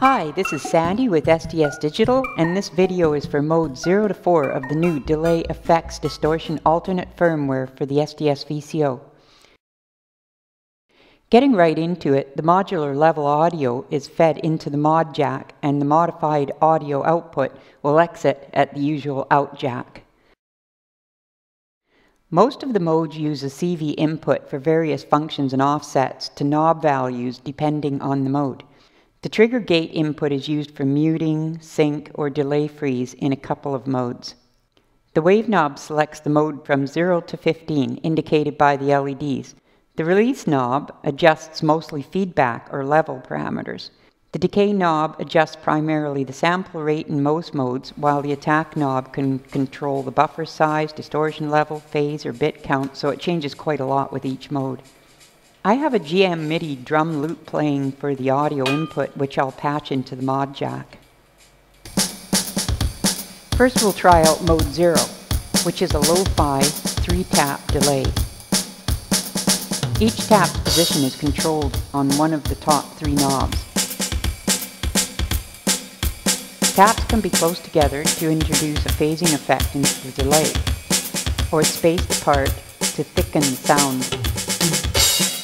Hi, this is Sandy with SDS Digital, and this video is for mode 0 to 4 of the new Delay Effects Distortion Alternate Firmware for the SDS VCO. Getting right into it, the modular level audio is fed into the mod jack, and the modified audio output will exit at the usual out jack. Most of the modes use a CV input for various functions and offsets to knob values depending on the mode. The trigger gate input is used for muting, sync, or delay freeze in a couple of modes. The wave knob selects the mode from 0 to 15, indicated by the LEDs. The release knob adjusts mostly feedback or level parameters. The decay knob adjusts primarily the sample rate in most modes, while the attack knob can control the buffer size, distortion level, phase, or bit count, so it changes quite a lot with each mode. I have a GM MIDI drum loop playing for the audio input, which I'll patch into the mod jack. First we'll try out mode 0, which is a lo-fi 3-tap delay. Each tap's position is controlled on one of the top 3 knobs. Taps can be close together to introduce a phasing effect into the delay, or spaced apart to thicken sound,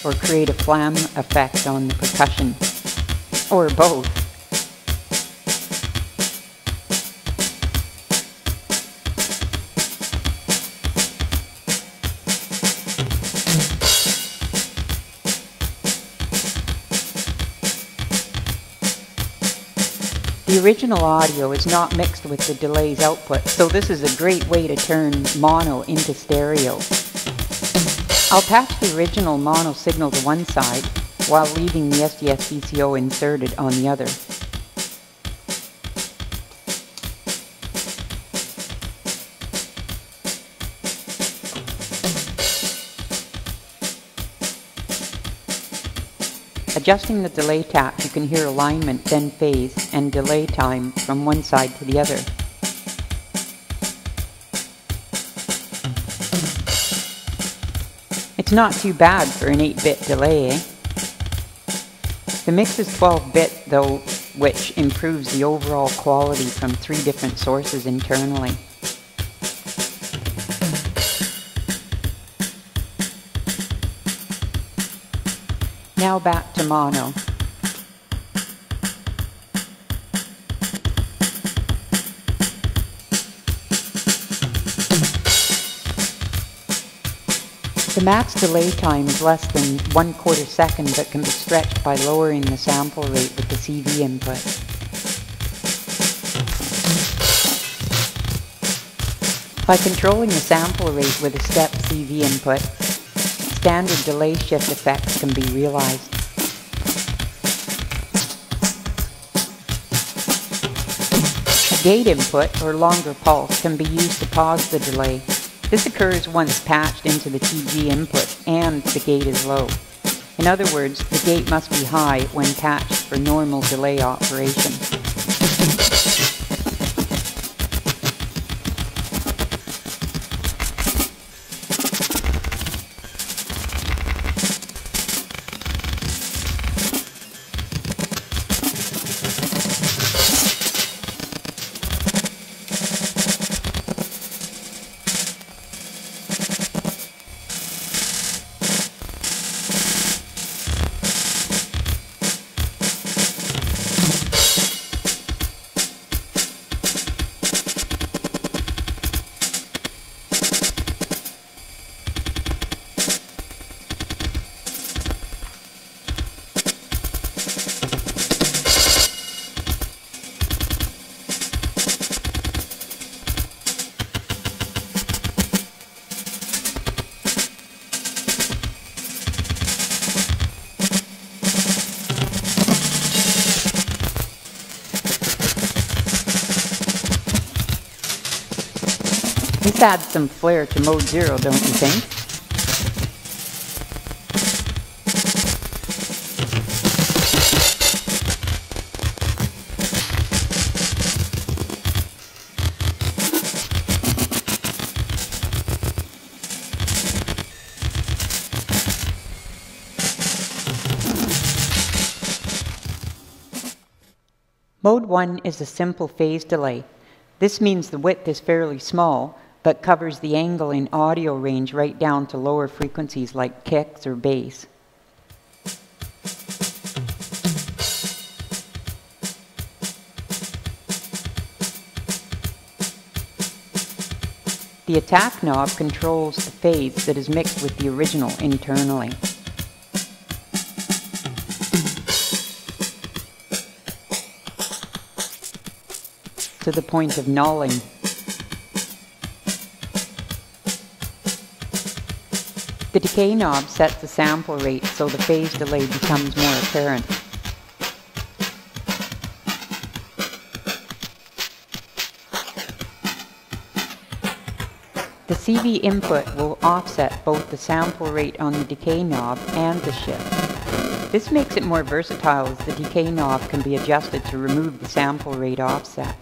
or create a flam effect on the percussion, or both. The original audio is not mixed with the delay's output, so this is a great way to turn mono into stereo. I'll patch the original mono signal to one side, while leaving the SDS VCO inserted on the other. Adjusting the delay tap, you can hear alignment, then phase, and delay time from one side to the other. It's not too bad for an 8-bit delay, eh? The mix is 12-bit though, which improves the overall quality from 3 different sources internally. Now back to mono. The max delay time is less than 1/4 second, but can be stretched by lowering the sample rate with the CV input. By controlling the sample rate with a step CV input, standard delay shift effects can be realized. Gate input, or longer pulse, can be used to pause the delay. This occurs once patched into the TG input and the gate is low. In other words, the gate must be high when patched for normal delay operation. This adds some flair to mode 0, don't you think? Mode 1 is a simple phase delay. This means the width is fairly small, but covers the angle in audio range right down to lower frequencies like kicks or bass. The attack knob controls the phase that is mixed with the original internally. To the point of nulling. The decay knob sets the sample rate so the phase delay becomes more apparent. The CV input will offset both the sample rate on the decay knob and the shift. This makes it more versatile as the decay knob can be adjusted to remove the sample rate offset.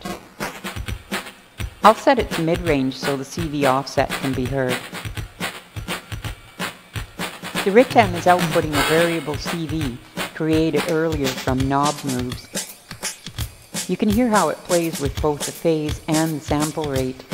I'll set it to mid-range so the CV offset can be heard. The RITM is outputting a variable CV created earlier from knob moves. You can hear how it plays with both the phase and the sample rate.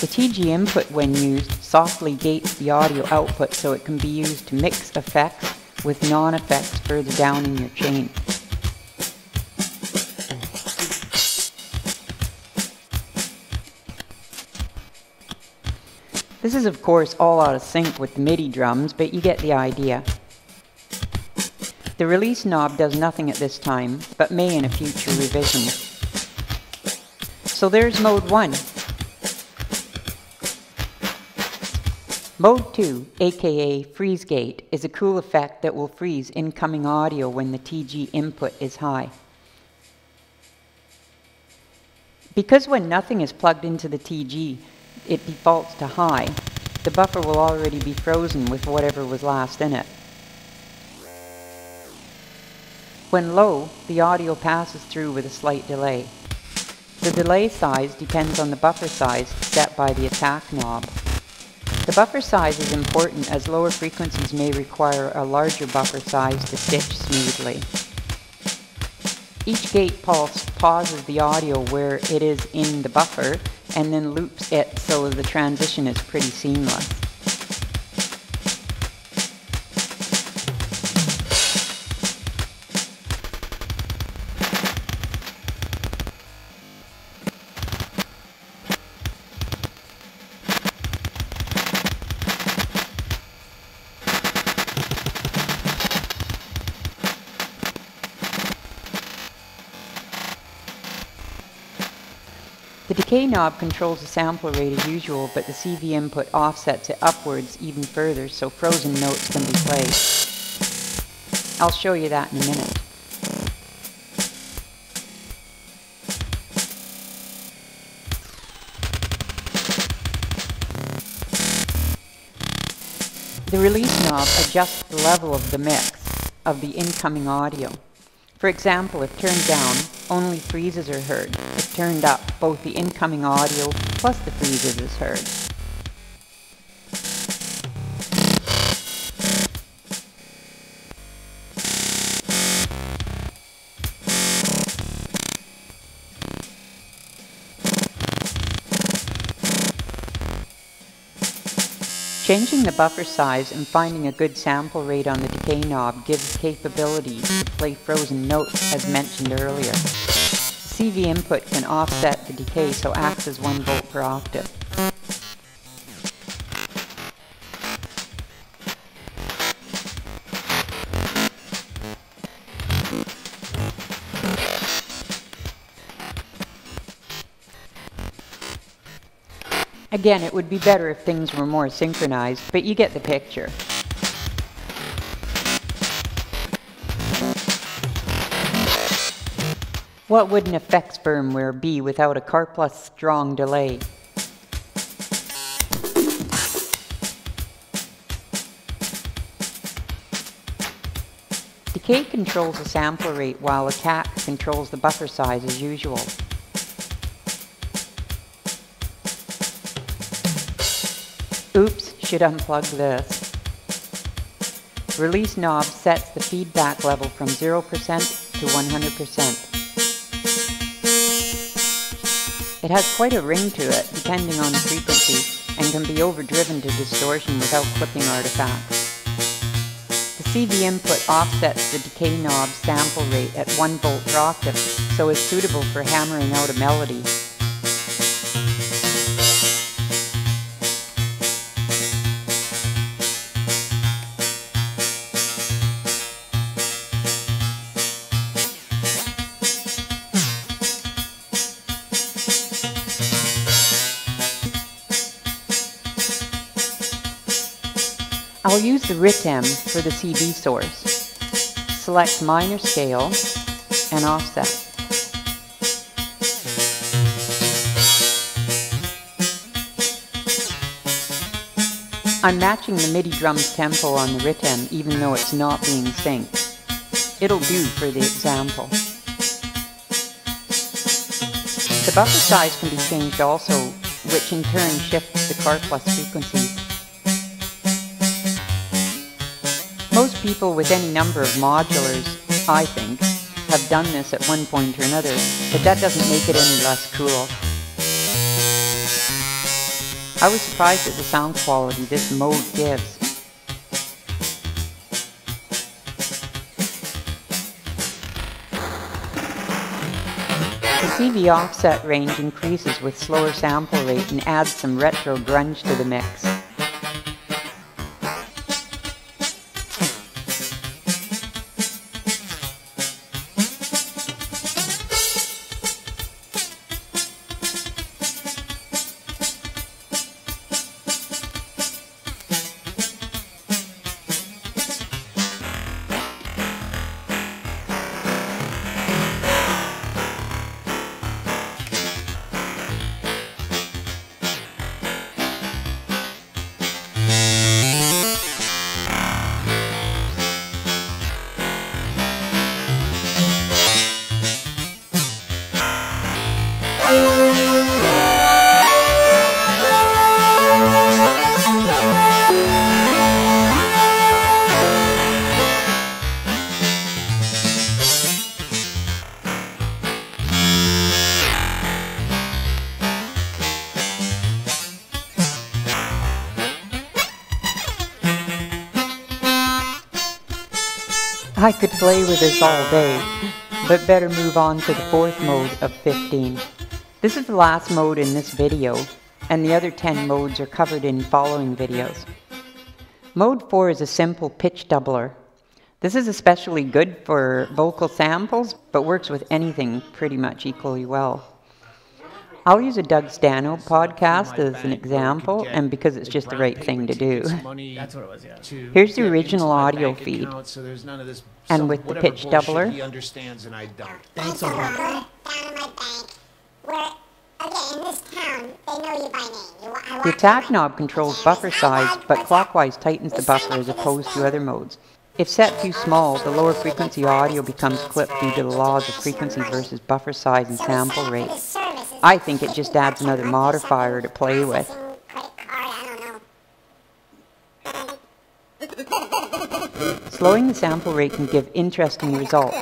The TG input, when used, softly gates the audio output so it can be used to mix effects with non-effects further down in your chain. This is, of course, all out of sync with the MIDI drums, but you get the idea. The release knob does nothing at this time, but may in a future revision. So there's mode 1. Mode 2, aka freeze gate, is a cool effect that will freeze incoming audio when the TG input is high. Because when nothing is plugged into the TG, it defaults to high, the buffer will already be frozen with whatever was last in it. When low, the audio passes through with a slight delay. The delay size depends on the buffer size set by the attack knob. The buffer size is important as lower frequencies may require a larger buffer size to stitch smoothly. Each gate pulse pauses the audio where it is in the buffer and then loops it so the transition is pretty seamless. The decay knob controls the sample rate as usual, but the CV input offsets it upwards even further so frozen notes can be played. I'll show you that in a minute. The release knob adjusts the level of the mix of the incoming audio. For example, if turned down, only freezes are heard. If turned up, both the incoming audio plus the freezes is heard. Changing the buffer size and finding a good sample rate on the decay knob gives capability to play frozen notes as mentioned earlier. CV input can offset the decay so acts as 1 volt per octave. Again, it would be better if things were more synchronized, but you get the picture. What would an effects firmware be without a CarPlus strong delay? Decay controls the sample rate while attack controls the buffer size as usual. Oops, should unplug this. Release knob sets the feedback level from 0% to 100%. It has quite a ring to it, depending on the frequency, and can be overdriven to distortion without clipping artifacts. The CV input offsets the decay knob sample rate at 1 volt per octave, so is suitable for hammering out a melody. I'll use the RITM for the CV source. Select minor scale and offset. I'm matching the MIDI drum's tempo on the RITM even though it's not being synced. It'll do for the example. The buffer size can be changed also, which in turn shifts the CarPlus frequencies. Most people with any number of modulars, I think, have done this at one point or another, but that doesn't make it any less cool. I was surprised at the sound quality this mode gives. The CV offset range increases with slower sample rate and adds some retro grunge to the mix. I could play with this all day, but better move on to the fourth mode of 15. This is the last mode in this video, and the other 10 modes are covered in following videos. Mode 4 is a simple pitch doubler. This is especially good for vocal samples, but works with anything pretty much equally well. I'll use a Doug Stano podcast as an example, and because it's just the right thing to do. That's what it was, yeah. Here's the original audio feed, account, so there's none of this, and with the pitch doubler, he understands and I don't. Thanks, Uncle Robert. Down in my bank, where, okay, in this town, they know you by name. The attack knob controls buffer size, but clockwise tightens the buffer as opposed to other modes. If set too small, the lower frequency audio becomes clipped due to the laws of frequency versus buffer size and sample rate. I think it just adds another modifier to play with. Slowing the sample rate can give interesting results,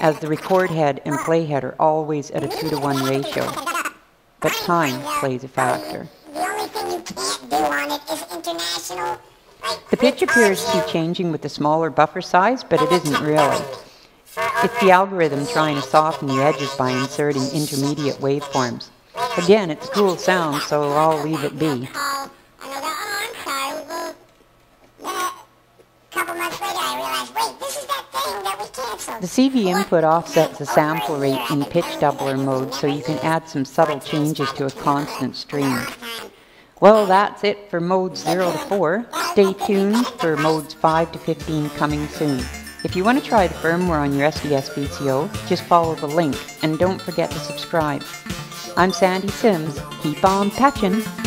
as the record head and play head are always at a 2-to-1 ratio, but time plays a factor. The only thing you can't do on it is international. The pitch appears to be changing with the smaller buffer size, but it isn't really. It's the algorithm trying to soften the edges by inserting intermediate waveforms. Again, it's a cool sound, so I'll leave it be. The CV input offsets the sample rate in pitch doubler mode, so you can add some subtle changes to a constant stream. Well, that's it for modes 0 to 4. Stay tuned for modes 5 to 15 coming soon. If you want to try the firmware on your SDS VCO, just follow the link and don't forget to subscribe. I'm Sandrine Sims. Keep on patching!